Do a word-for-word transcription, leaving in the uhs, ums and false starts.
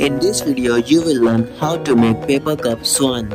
In this video, you will learn how to make paper cup swan.